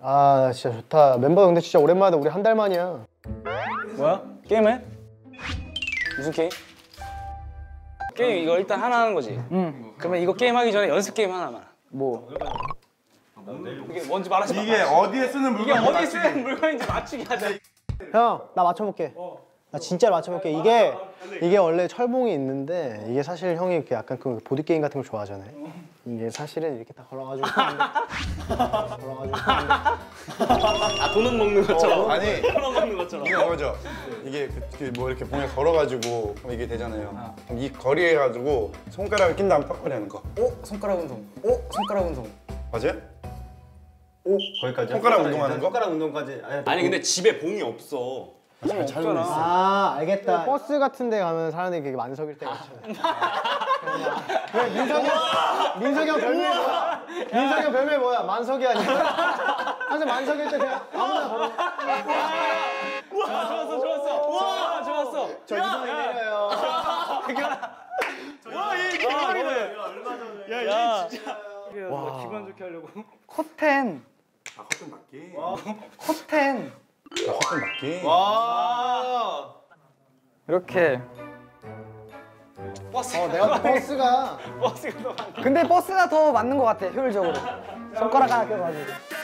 아 진짜 좋다. 멤버 근데 진짜 오랜만에 우리 한 달 만이야. 뭐야? 게임해? 무슨 게임? 게임 이거 일단 하나 하는 거지? 응. 그러면 이거 게임 하기 전에 연습 게임 하나만. 뭐? 이게 뭔지 말하지 마. 이게 어디에 쓰는 물건인지 맞추기 하자. 형, 나 맞춰볼게. 나 진짜 맞춰볼게. 이게 원래 철봉이 있는데 이게 사실 형이 이렇게 약간 그 보드 게임 같은 걸 좋아하잖아요. 이게 사실은 이렇게 다 걸어가지고 아 도넛 먹는 것처럼. 아니 도넛 먹는 것처럼. 이게 그죠. 이게 뭐 이렇게 봉에 걸어가지고 이게 되잖아요. 이 거리에 가지고 손가락을 낀 다음 턱걸이 하는 거. 오 손가락 운동. 오 손가락 운동. 맞아요? 오, 거기까지 손가락 운동하는 거? 손가락 운동까지. 아니 근데 집에 봉이 없어. 잘 모르겠어. 아 알겠다. 버스 같은 데 가면 사람들이 되게 만석일 때가 있잖아. 왜 민석이 형 별명이 뭐야? 민석이 형 별명이 뭐야? 만석이 아니야? 항상 만석일 때 그냥 아무나 걸어. 우와 좋았어. 우와 좋았어. 저 이상이 내려요. 와 얘 개발이네. 야 얘 진짜. 와 기분 좋게 하려고. 커튼. 아 커튼 맞기. 커튼. 아 커튼 맞기. 와. 이렇게. 버스. 내가 버스가. 버스가 더. 근데 버스가 더 맞는 것 같아 효율적으로. 손가락 하나 껴가지고.